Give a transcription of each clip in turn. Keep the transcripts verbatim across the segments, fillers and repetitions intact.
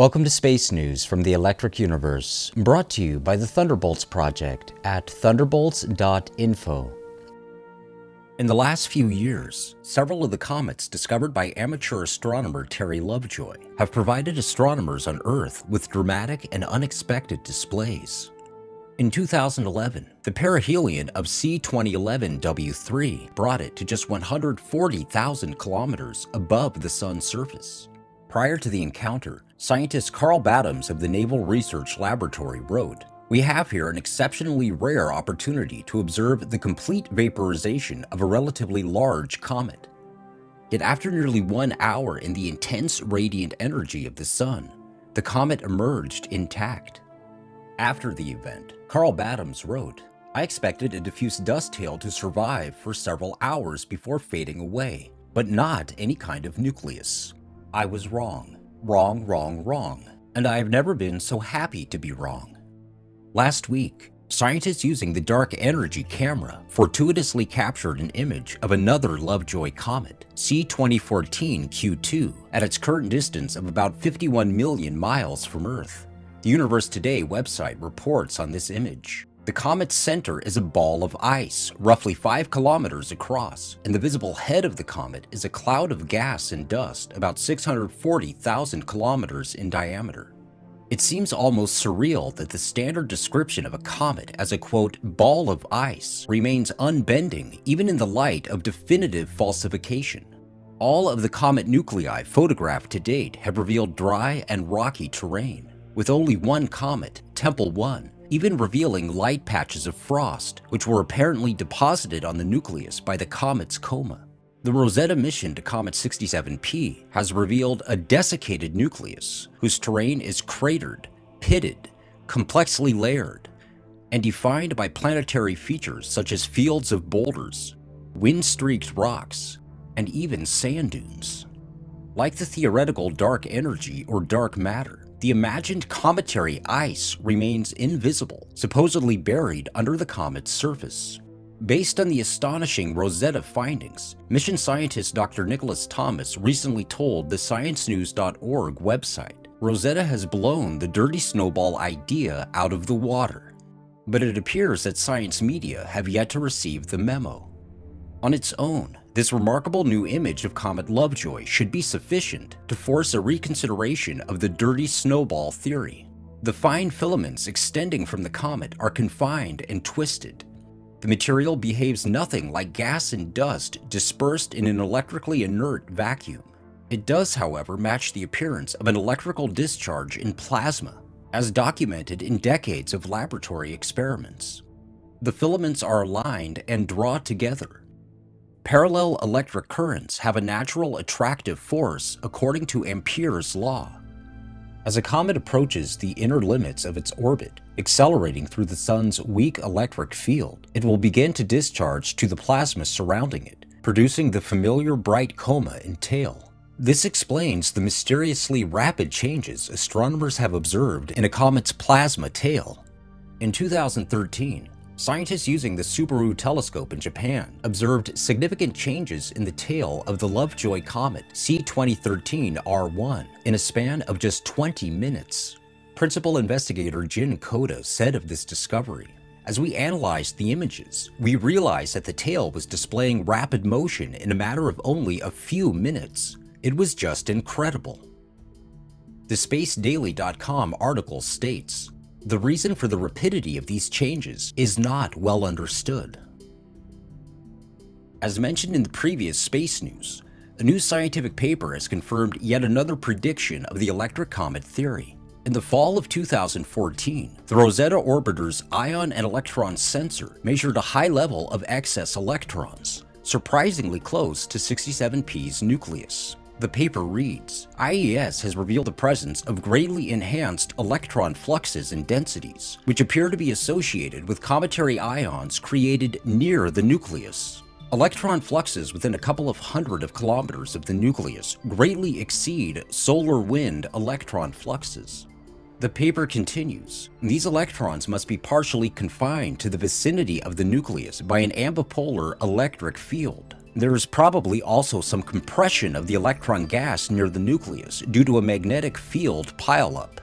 Welcome to Space News from the Electric Universe, brought to you by the Thunderbolts Project at thunderbolts dot info. In the last few years, several of the comets discovered by amateur astronomer Terry Lovejoy have provided astronomers on Earth with dramatic and unexpected displays. In two thousand eleven, the perihelion of C twenty eleven W three brought it to just one hundred forty thousand kilometers above the Sun's surface. Prior to the encounter, scientist Carl Battams of the Naval Research Laboratory wrote, "We have here an exceptionally rare opportunity to observe the complete vaporization of a relatively large comet." Yet after nearly one hour in the intense radiant energy of the Sun, the comet emerged intact. After the event, Carl Battams wrote, "I expected a diffuse dust tail to survive for several hours before fading away, but not any kind of nucleus. I was wrong, wrong, wrong, wrong, and I have never been so happy to be wrong." Last week, scientists using the Dark Energy Camera fortuitously captured an image of another Lovejoy comet, C twenty fourteen Q two, at its current distance of about fifty-one million miles from Earth. The Universe Today website reports on this image. The comet's center is a ball of ice, roughly five kilometers across, and the visible head of the comet is a cloud of gas and dust about six hundred forty thousand kilometers in diameter. It seems almost surreal that the standard description of a comet as a, quote, ball of ice remains unbending even in the light of definitive falsification. All of the comet nuclei photographed to date have revealed dry and rocky terrain, with only one comet, Temple one, even revealing light patches of frost, which were apparently deposited on the nucleus by the comet's coma. The Rosetta mission to Comet sixty-seven P has revealed a desiccated nucleus whose terrain is cratered, pitted, complexly layered, and defined by planetary features such as fields of boulders, wind-streaked rocks, and even sand dunes. Like the theoretical dark energy or dark matter, the imagined cometary ice remains invisible, supposedly buried under the comet's surface. Based on the astonishing Rosetta findings, mission scientist Doctor Nicholas Thomas recently told the Science News dot org website, "Rosetta has blown the dirty snowball idea out of the water," but it appears that science media have yet to receive the memo. On its own, this remarkable new image of Comet Lovejoy should be sufficient to force a reconsideration of the dirty snowball theory. The fine filaments extending from the comet are confined and twisted. The material behaves nothing like gas and dust dispersed in an electrically inert vacuum. It does, however, match the appearance of an electrical discharge in plasma, as documented in decades of laboratory experiments. The filaments are aligned and draw together. Parallel electric currents have a natural attractive force according to Ampere's law. As a comet approaches the inner limits of its orbit, accelerating through the Sun's weak electric field, it will begin to discharge to the plasma surrounding it, producing the familiar bright coma and tail. This explains the mysteriously rapid changes astronomers have observed in a comet's plasma tail. In two thousand thirteen, scientists using the Subaru Telescope in Japan observed significant changes in the tail of the Lovejoy comet C twenty thirteen R one in a span of just twenty minutes. Principal investigator Jin Koda said of this discovery, "As we analyzed the images, we realized that the tail was displaying rapid motion in a matter of only a few minutes. It was just incredible." The Spacedaily dot com article states, "The reason for the rapidity of these changes is not well understood." As mentioned in the previous Space News, a new scientific paper has confirmed yet another prediction of the electric comet theory. In the fall of two thousand fourteen, the Rosetta orbiter's ion and electron sensor measured a high level of excess electrons, surprisingly close to sixty-seven P's nucleus. The paper reads, "I E S has revealed the presence of greatly enhanced electron fluxes and densities, which appear to be associated with cometary ions created near the nucleus. Electron fluxes within a couple of hundred of kilometers of the nucleus greatly exceed solar wind electron fluxes." The paper continues, "These electrons must be partially confined to the vicinity of the nucleus by an ambipolar electric field. There's probably also some compression of the electron gas near the nucleus due to a magnetic field pileup.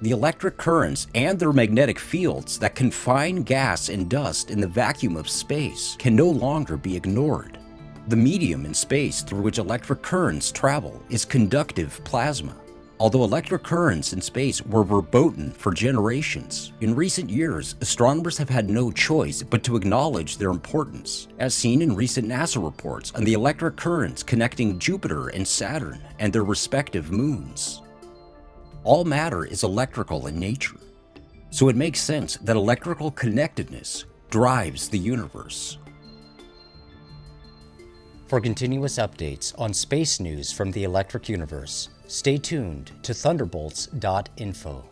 The electric currents and their magnetic fields that confine gas and dust in the vacuum of space can no longer be ignored. The medium in space through which electric currents travel is conductive plasma. Although electric currents in space were verboten for generations, in recent years astronomers have had no choice but to acknowledge their importance, as seen in recent NASA reports on the electric currents connecting Jupiter and Saturn and their respective moons. All matter is electrical in nature, so it makes sense that electrical connectedness drives the universe. For continuous updates on space news from the Electric Universe, stay tuned to thunderbolts dot info.